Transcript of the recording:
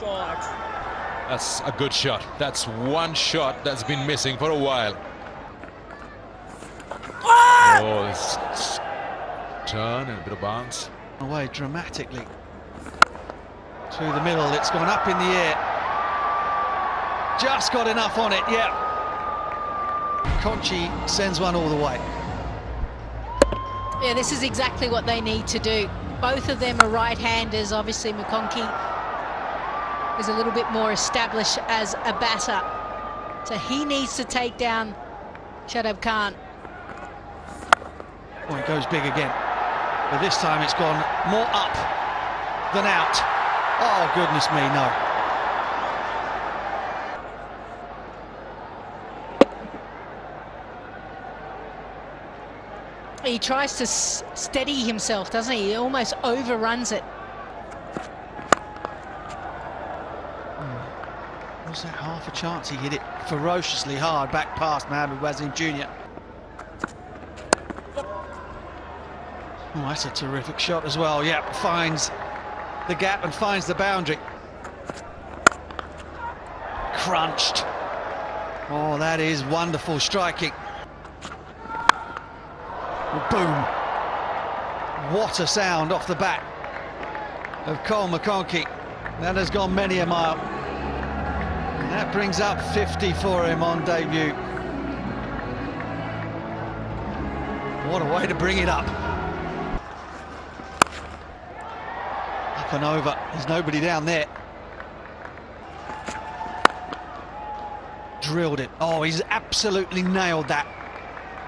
shot. That's a good shot. That's one shot that's been missing for a while. Ah! Oh, it's turn and a bit of bounce. Away dramatically. To the middle, it's gone up in the air. Just got enough on it, yeah. Conchie sends one all the way. Yeah, this is exactly what they need to do. Both of them are right-handers. Obviously, McConchie is a little bit more established as a batter. So he needs to take down Shadab Khan. Oh, it goes big again. But this time it's gone more up than out. Oh, goodness me, no. He tries to steady himself, doesn't he? He almost overruns it. Was that half a chance? He hit it ferociously hard back past Mohammed Wazim Jr. Oh, that's a terrific shot as well. Yep, finds the gap and finds the boundary. Crunched. Oh, that is wonderful striking. Boom. What a sound off the bat of Cole McConchie. That has gone many a mile. And that brings up 50 for him on debut. What a way to bring it up. Up and over. There's nobody down there. Drilled it. Oh, he's absolutely nailed that.